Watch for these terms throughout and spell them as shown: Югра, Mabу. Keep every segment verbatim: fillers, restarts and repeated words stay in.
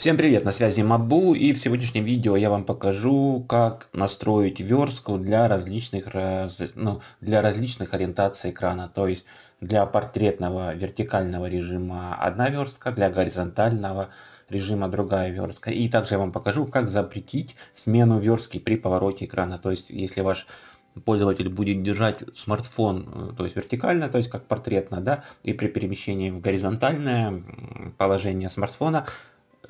Всем привет, на связи Мабу, и в сегодняшнем видео я вам покажу, как настроить верстку для различных, ну, для различных ориентаций экрана. То есть для портретного вертикального режима одна верстка, для горизонтального режима другая верстка. И также я вам покажу, как запретить смену верстки при повороте экрана. То есть если ваш пользователь будет держать смартфон, то есть вертикально, то есть как портретно, да, и при перемещении в горизонтальное положение смартфона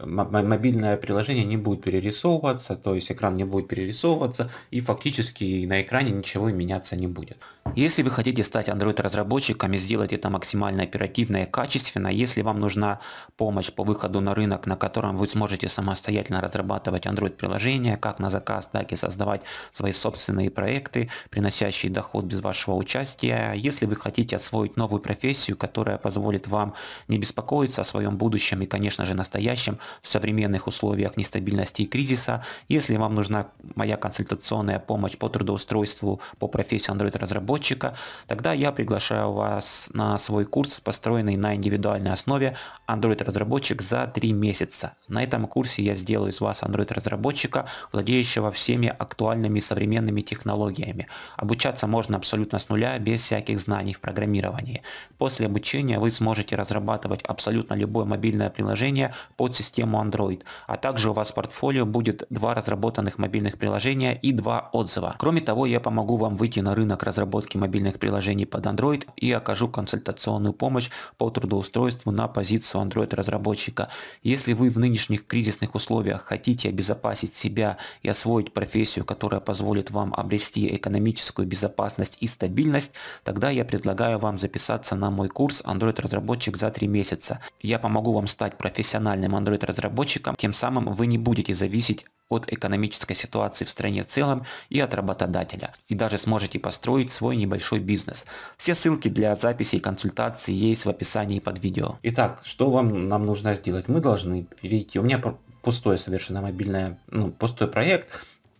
мобильное приложение не будет перерисовываться, то есть экран не будет перерисовываться, и фактически на экране ничего меняться не будет. Если вы хотите стать Android разработчиками, сделайте это максимально оперативно и качественно. Если вам нужна помощь по выходу на рынок, на котором вы сможете самостоятельно разрабатывать Android приложения, как на заказ, так и создавать свои собственные проекты, приносящие доход без вашего участия. Если вы хотите освоить новую профессию, которая позволит вам не беспокоиться о своем будущем и, конечно же, настоящем, в современных условиях нестабильности и кризиса. Если вам нужна моя консультационная помощь по трудоустройству по профессии Android-разработчика, тогда я приглашаю вас на свой курс, построенный на индивидуальной основе Android-разработчик за три месяца. На этом курсе я сделаю из вас Android-разработчика, владеющего всеми актуальными современными технологиями. Обучаться можно абсолютно с нуля, без всяких знаний в программировании. После обучения вы сможете разрабатывать абсолютно любое мобильное приложение под систему систему Android, а также у вас в портфолио будет два разработанных мобильных приложения и два отзыва. Кроме того, я помогу вам выйти на рынок разработки мобильных приложений под Android и окажу консультационную помощь по трудоустройству на позицию Android разработчика. Если вы в нынешних кризисных условиях хотите обезопасить себя и освоить профессию, которая позволит вам обрести экономическую безопасность и стабильность, тогда я предлагаю вам записаться на мой курс Android разработчик за три месяца. Я помогу вам стать профессиональным Android разработчикам, тем самым вы не будете зависеть от экономической ситуации в стране в целом и от работодателя, и даже сможете построить свой небольшой бизнес. Все ссылки для записи и консультации есть в описании под видео. Итак, что вам нам нужно сделать? Мы должны перейти, у меня пустое совершенно мобильное, ну, пустой проект,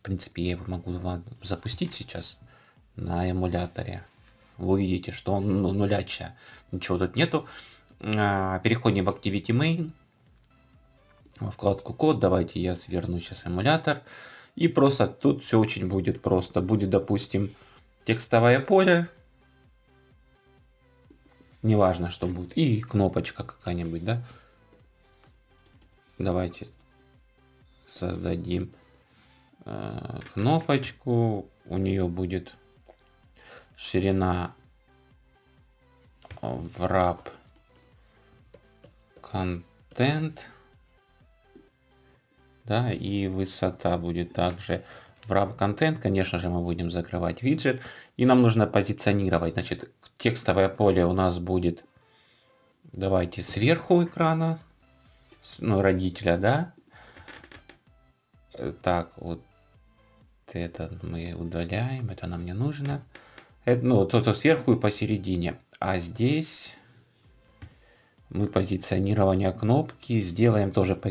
в принципе, я его могу запустить сейчас на эмуляторе, вы увидите, что он ну, нуляча, ничего тут нету. Переходим в Activity Main, во вкладку код. Давайте я сверну сейчас эмулятор, и просто тут все очень будет просто. Будет, допустим, текстовое поле, неважно что будет, и кнопочка какая-нибудь, да. Давайте создадим э, кнопочку, у нее будет ширина wrap контент. Да, и высота будет также в wrap контент. Конечно же, мы будем закрывать виджет. И нам нужно позиционировать. Значит, текстовое поле у нас будет, давайте, сверху экрана, ну, родителя, да. Так, вот это мы удаляем, это нам не нужно. Это, ну, то-то сверху и посередине. А здесь мы позиционирование кнопки сделаем тоже по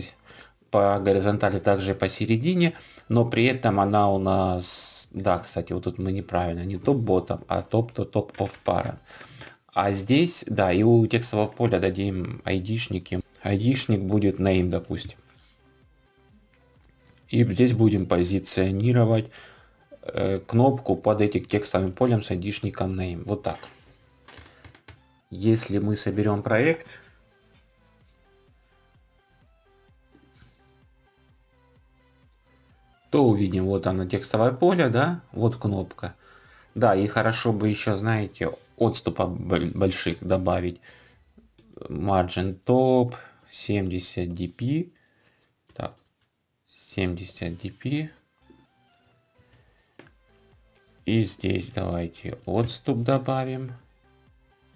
по горизонтали, также посередине, но при этом она у нас, да, кстати, вот тут мы неправильно, не топ-ботом, а топ-то-топ-оф-пара. А здесь, да, и у текстового поля дадим айдишники. Айдишник будет name, допустим. И здесь будем позиционировать э, кнопку под этим текстовым полем с айдишником name. Вот так. Если мы соберем проект, то увидим, вот оно текстовое поле, да, вот кнопка. Да, и хорошо бы еще, знаете, отступа больших добавить. Margin Top, семьдесят дэ пэ. Так, семьдесят дэ пэ. И здесь давайте отступ добавим.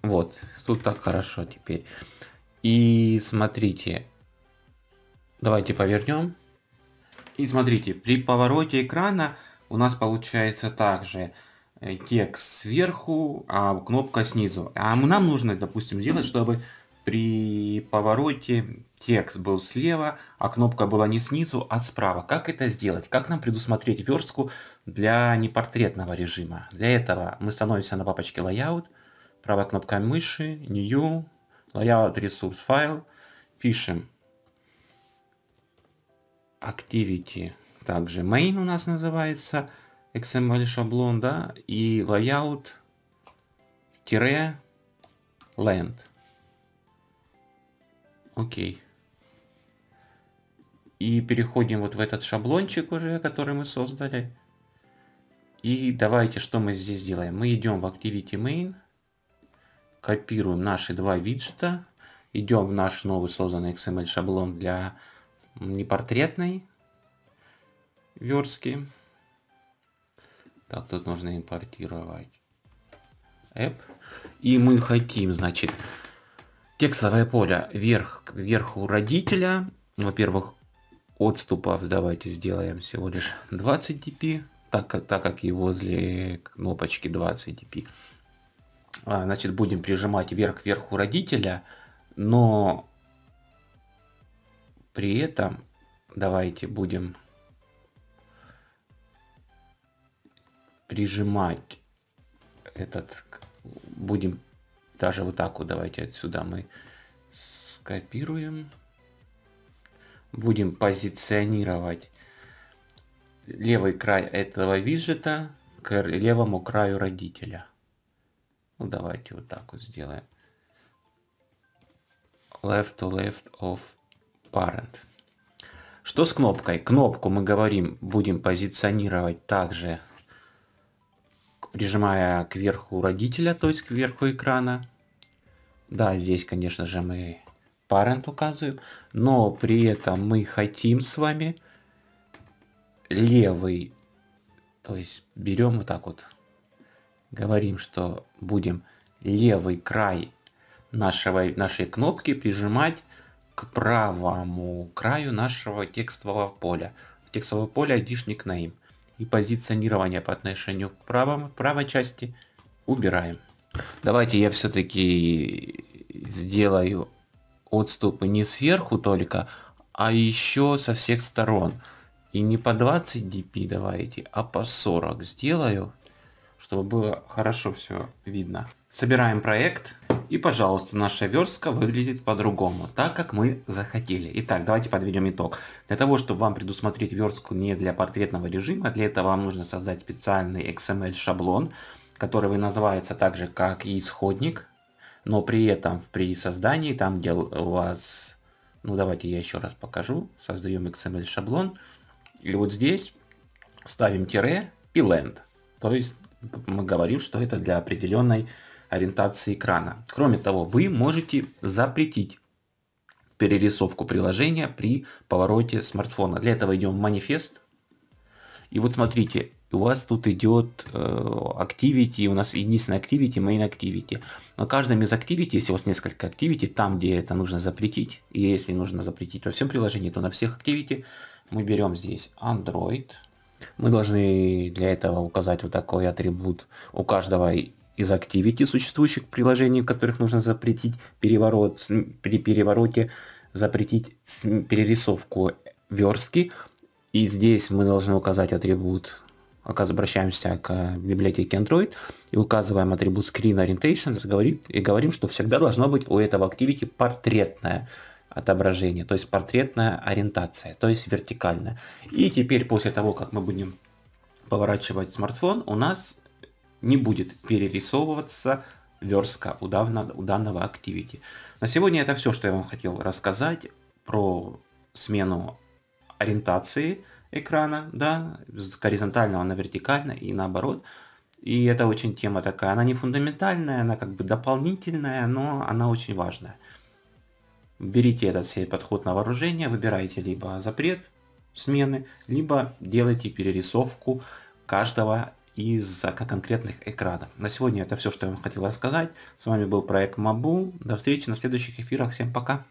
Вот, тут так хорошо теперь. И смотрите, давайте повернем. И смотрите, при повороте экрана у нас получается также текст сверху, а кнопка снизу. А нам нужно, допустим, сделать, чтобы при повороте текст был слева, а кнопка была не снизу, а справа. Как это сделать? Как нам предусмотреть верстку для непортретного режима? Для этого мы становимся на папочке Layout, правая кнопка мыши, New, Layout Resource File, пишем activity, также main у нас называется, икс эм эль шаблон, да, и layout тире land. Окей. И переходим вот в этот шаблончик уже, который мы создали. И давайте, что мы здесь делаем? Мы идем в activity main, копируем наши два виджета, идем в наш новый созданный икс эм эль шаблон для непортретной верстки. Так, тут нужно импортировать app. И мы хотим, значит, текстовое поле вверх, вверху родителя. Во-первых, отступов давайте сделаем всего лишь двадцать дэ пэ, так как, так как и возле кнопочки двадцать дэ пэ. А, значит, будем прижимать вверх кверху родителя, но при этом давайте будем прижимать этот, будем даже вот так вот, давайте отсюда мы скопируем, будем позиционировать левый край этого виджета к левому краю родителя. Ну давайте вот так вот сделаем. Left to left of parent. Что с кнопкой? Кнопку мы говорим, будем позиционировать также, прижимая кверху родителя, то есть кверху экрана. Да, здесь, конечно же, мы parent указываем, но при этом мы хотим с вами левый, то есть берем вот так вот, говорим, что будем левый край нашего, нашей кнопки прижимать к правому краю нашего текстового поля. Текстовое поле айдишник name. И позиционирование по отношению к правому, правой части убираем. Давайте я все-таки сделаю отступы не сверху только, а еще со всех сторон. И не по двадцать дэ пэ давайте, а по сорок сделаю, чтобы было хорошо все видно. Собираем проект. И, пожалуйста, наша верстка выглядит по-другому, так как мы захотели. Итак, давайте подведем итог. Для того, чтобы вам предусмотреть верстку не для портретного режима, для этого вам нужно создать специальный икс эм эль-шаблон, который называется так же, как и исходник, но при этом при создании, там где у вас... Ну, давайте я еще раз покажу. Создаем икс эм эль-шаблон. И вот здесь ставим тире и land. То есть мы говорим, что это для определенной ориентации экрана. Кроме того, вы можете запретить перерисовку приложения при повороте смартфона. Для этого идем в манифест. И вот смотрите, у вас тут идет э, activity, у нас единственное activity, main activity. На каждом из activity, если у вас несколько activity, там где это нужно запретить, и если нужно запретить во всем приложении, то на всех activity мы берем здесь Android. Мы должны для этого указать вот такой атрибут у каждого из activity существующих приложений, в которых нужно запретить переворот, при перевороте запретить перерисовку верстки. И здесь мы должны указать атрибут, обращаемся к библиотеке Android и указываем атрибут Screen Orientation и говорим, что всегда должно быть у этого activity портретное отображение, то есть портретная ориентация, то есть вертикальная. И теперь после того, как мы будем поворачивать смартфон, у нас не будет перерисовываться верстка у данного activity. На сегодня это все, что я вам хотел рассказать про смену ориентации экрана, да, с горизонтального на вертикальное и наоборот. И это очень тема такая, она не фундаментальная, она как бы дополнительная, но она очень важная. Берите этот себе подход на вооружение, выбирайте либо запрет смены, либо делайте перерисовку каждого из конкретных экранов. На сегодня это все, что я вам хотел рассказать. С вами был проект Мабу. До встречи на следующих эфирах. Всем пока!